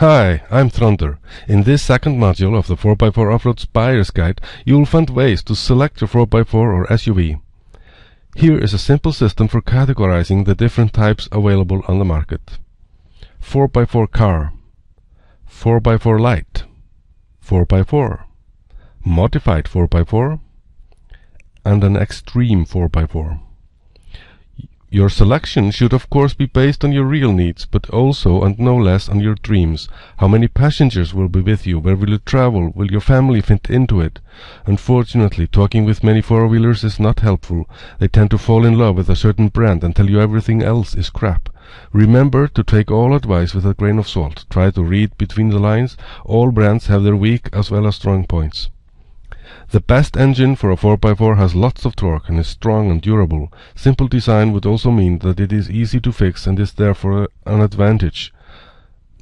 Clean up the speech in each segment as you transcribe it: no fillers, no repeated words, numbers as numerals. Hi, I'm Thunder. In this second module of the 4x4 Off-Road Buyer's Guide, you'll find ways to select your 4x4 or SUV. Here is a simple system for categorizing the different types available on the market. 4x4 car, 4x4 light, 4x4, modified 4x4, and an extreme 4x4. Your selection should of course be based on your real needs, but also and no less on your dreams. How many passengers will be with you? Where will you travel? Will your family fit into it? Unfortunately, talking with many four-wheelers is not helpful. They tend to fall in love with a certain brand and tell you everything else is crap. Remember to take all advice with a grain of salt. Try to read between the lines. All brands have their weak as well as strong points. The best engine for a 4x4 has lots of torque and is strong and durable. Simple design would also mean that it is easy to fix and is therefore an advantage.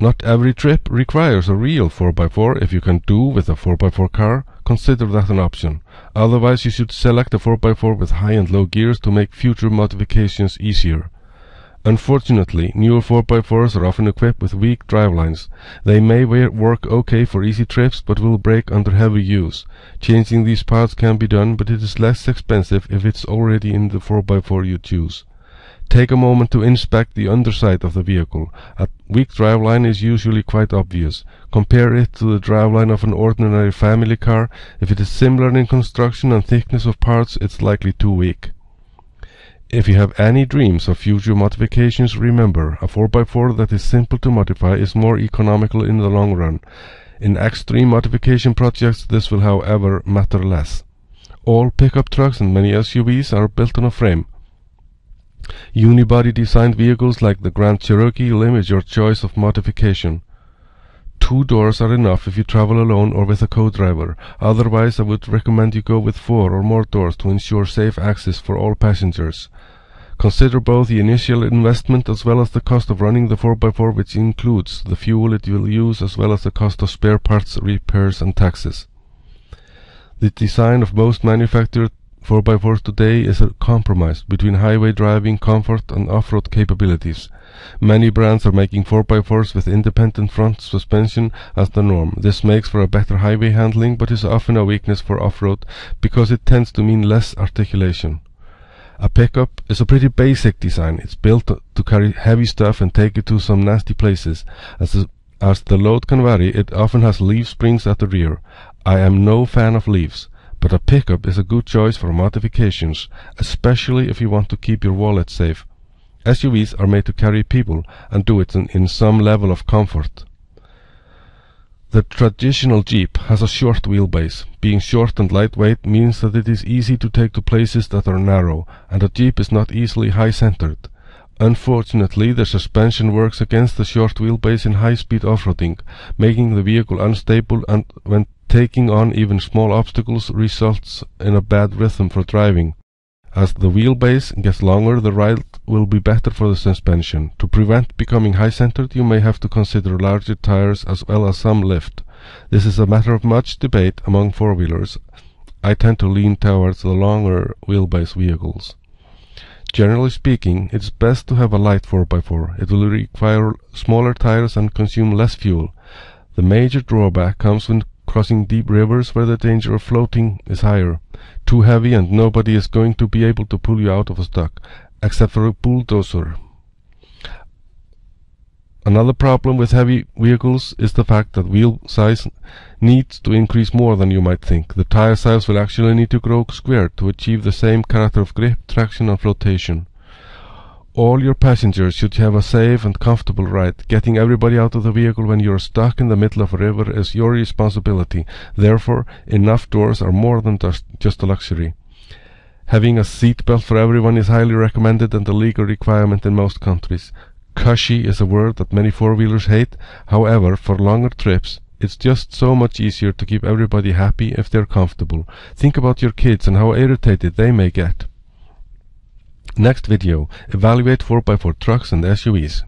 Not every trip requires a real 4x4. If you can do with a 4x4 car, consider that an option. Otherwise, you should select a 4x4 with high and low gears to make future modifications easier. Unfortunately, newer 4x4s are often equipped with weak drivelines. They may work okay for easy trips, but will break under heavy use. Changing these parts can be done, but it is less expensive if it's already in the 4x4 you choose. Take a moment to inspect the underside of the vehicle. A weak driveline is usually quite obvious. Compare it to the driveline of an ordinary family car. If it is similar in construction and thickness of parts, it's likely too weak. If you have any dreams of future modifications, remember, a 4x4 that is simple to modify is more economical in the long run. In extreme modification projects, this will, however, matter less. All pickup trucks and many SUVs are built on a frame. Unibody designed vehicles like the Grand Cherokee limit your choice of modification. 2 doors are enough if you travel alone or with a co-driver. Otherwise, I would recommend you go with 4 or more doors to ensure safe access for all passengers. Consider both the initial investment as well as the cost of running the 4x4, which includes the fuel it will use as well as the cost of spare parts, repairs and taxes. The design of most manufactured 4x4s today is a compromise between highway driving comfort and off-road capabilities. Many brands are making 4x4s with independent front suspension as the norm. This makes for a better highway handling, but is often a weakness for off-road because it tends to mean less articulation. A pickup is a pretty basic design. It's built to carry heavy stuff and take it to some nasty places. As the load can vary, it often has leaf springs at the rear. I am no fan of leaves. But a pickup is a good choice for modifications, especially if you want to keep your wallet safe. SUVs are made to carry people and do it in some level of comfort. The traditional Jeep has a short wheelbase. Being short and lightweight means that it is easy to take to places that are narrow, and a Jeep is not easily high-centered. Unfortunately, the suspension works against the short wheelbase in high-speed off-roading, making the vehicle unstable, and when taking on even small obstacles results in a bad rhythm for driving. As the wheelbase gets longer, the ride will be better for the suspension. To prevent becoming high-centered, you may have to consider larger tires as well as some lift. This is a matter of much debate among four-wheelers. I tend to lean towards the longer wheelbase vehicles. Generally speaking, it's best to have a light 4x4. It will require smaller tires and consume less fuel. The major drawback comes when crossing deep rivers where the danger of floating is higher. Too heavy and nobody is going to be able to pull you out of a stuck, except for a bulldozer. Another problem with heavy vehicles is the fact that wheel size needs to increase more than you might think. The tire size will actually need to grow squared to achieve the same character of grip, traction and flotation. All your passengers should have a safe and comfortable ride. Getting everybody out of the vehicle when you are stuck in the middle of a river is your responsibility. Therefore, enough doors are more than just a luxury. Having a seatbelt for everyone is highly recommended and a legal requirement in most countries. Cushy is a word that many four-wheelers hate. However, for longer trips, it's just so much easier to keep everybody happy if they're comfortable. Think about your kids and how irritated they may get. Next video, evaluate 4x4 trucks and SUVs.